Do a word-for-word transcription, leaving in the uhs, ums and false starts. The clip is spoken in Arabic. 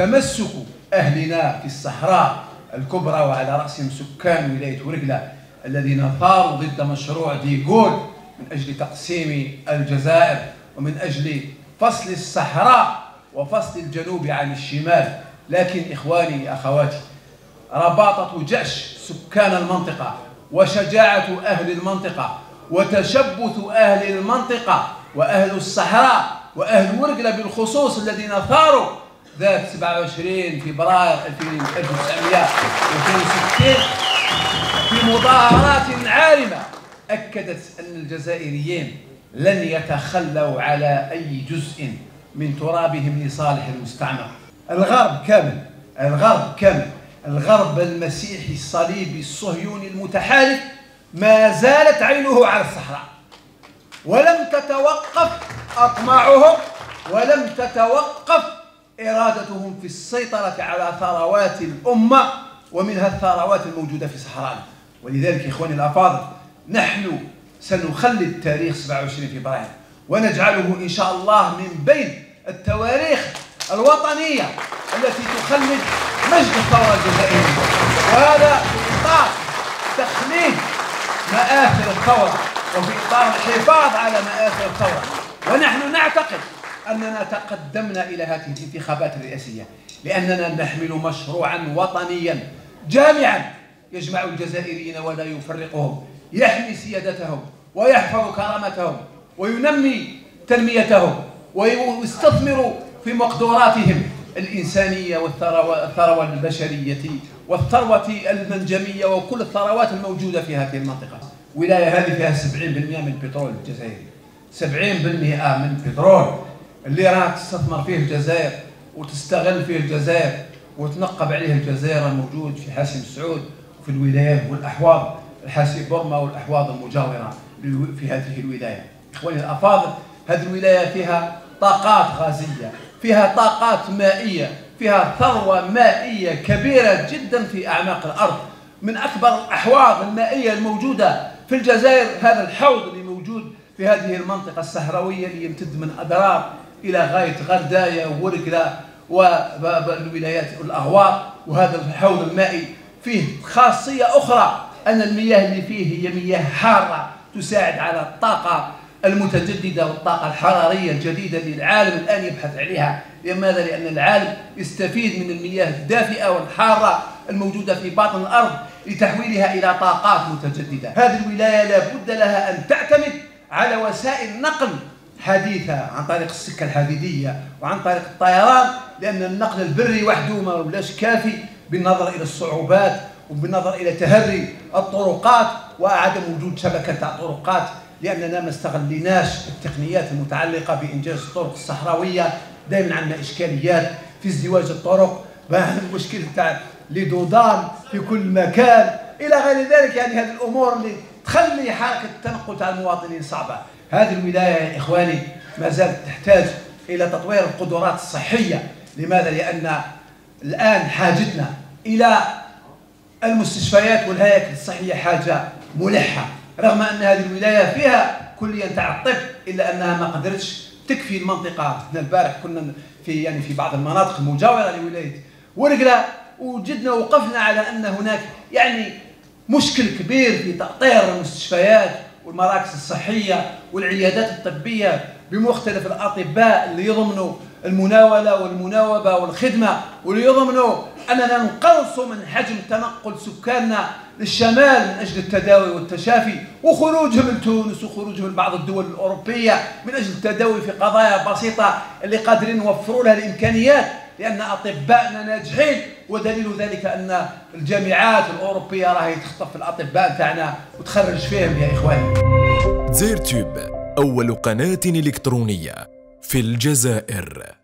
تمسك أهلنا في الصحراء الكبرى وعلى رأسهم سكان ولاية ورقلة الذين ثاروا ضد مشروع ديغول من أجل تقسيم الجزائر ومن أجل فصل الصحراء وفصل الجنوب عن الشمال. لكن إخواني أخواتي، رباطة جأش سكان المنطقة وشجاعة أهل المنطقة وتشبث أهل المنطقة وأهل الصحراء وأهل ورقلة بالخصوص الذين ثاروا ذات سبعة وعشرين فبراير ألف وتسعمائة واثنين وستين في مظاهرات عارمة أكدت أن الجزائريين لن يتخلوا على أي جزء من ترابهم لصالح المستعمر. الغرب كامل، الغرب كامل، الغرب المسيحي الصليبي الصهيوني المتحالف ما زالت عينه على الصحراء، ولم تتوقف أطماعهم ولم تتوقف إرادتهم في السيطرة على ثروات الأمة ومنها الثروات الموجودة في صحرائنا. ولذلك إخواني الأفاضل، نحن سنخلد تاريخ سبعة وعشرين فبراير ونجعله إن شاء الله من بين التواريخ الوطنية التي تخلد مجد الثورة الجزائرية، وهذا في إطار تخليد مآثر الثورة وفي إطار الحفاظ على مآثر الثورة. ونحن نعتقد أننا تقدمنا إلى هذه الانتخابات الرئاسية لأننا نحمل مشروعا وطنيا جامعا يجمع الجزائريين ولا يفرقهم، يحمي سيادتهم ويحفظ كرامتهم وينمي تنميتهم ويستثمر في مقدوراتهم الإنسانية والثروة البشرية والثروة المنجمية وكل الثروات الموجودة في هذه المنطقة. ولاية هذه فيها سبعين بالمئة من البترول الجزائري، سبعين بالمئة من البترول اللي راح تستثمر فيه الجزائر وتستغل فيه الجزائر وتنقب عليه الجزائر موجود في حاسي مسعود وفي الولايات والأحواض، الحاسي بورما والأحواض المجاورة في هذه الولاية. إخواني الأفاضل، هذه الولاية فيها طاقات غازية، فيها طاقات مائية، فيها ثروة مائية كبيرة جدا في أعماق الأرض. من أكبر الأحواض المائية الموجودة في الجزائر هذا الحوض اللي موجود في هذه المنطقة الصحراوية اللي يمتد من أدرار إلى غاية غردايا وورقلة والولايات والأغواط. وهذا الحوض المائي فيه خاصية أخرى، أن المياه اللي فيه هي مياه حارة تساعد على الطاقة المتجددة والطاقة الحرارية الجديدة اللي العالم الآن يبحث عليها. لماذا؟ لأن العالم يستفيد من المياه الدافئة والحارة الموجودة في باطن الأرض لتحويلها إلى طاقات متجددة. هذه الولاية لابد لها أن تعتمد على وسائل نقل حديثة عن طريق السكة الحديدية وعن طريق الطيران، لأن النقل البري وحده ما ولاش كافي بالنظر إلى الصعوبات وبالنظر إلى تهري الطرقات وعدم وجود شبكة تاع طرقات، لأننا ما استغليناش التقنيات المتعلقة بإنجاز الطرق الصحراوية. دائما عندنا إشكاليات في ازدواج الطرق، مشكل تاع لي دودان في كل مكان إلى غير ذلك، يعني هذه الأمور اللي تخلي حركة التنقل تاع المواطنين صعبة. هذه الولاية يا إخواني ما زالت تحتاج إلى تطوير القدرات الصحية. لماذا؟ لأن الآن حاجتنا إلى المستشفيات والهياكل الصحية حاجة ملحة، رغم أن هذه الولاية فيها كلية تاع الطب إلا أنها ما قدرتش تكفي المنطقة. حنا البارح كنا في يعني في بعض المناطق المجاورة لولاية ورقلة وجدنا وقفنا على أن هناك يعني مشكل كبير في تأطير المستشفيات والمراكز الصحية والعيادات الطبية بمختلف الأطباء اللي يضمنوا المناولة والمناوبة والخدمة، واللي يضمنوا أننا نقلصوا من حجم تنقل سكاننا للشمال من أجل التداوي والتشافي وخروجهم من تونس وخروجهم من بعض الدول الأوروبية من أجل التداوي في قضايا بسيطة اللي قادرين نوفروا لها الإمكانيات، لأن أطباءنا ناجحين. ودليل ذلك أن الجامعات الأوروبية راهي تخطف الأطباء تاعنا وتخرج فيهم يا إخواني. زير تيوب أول قناة إلكترونية في الجزائر.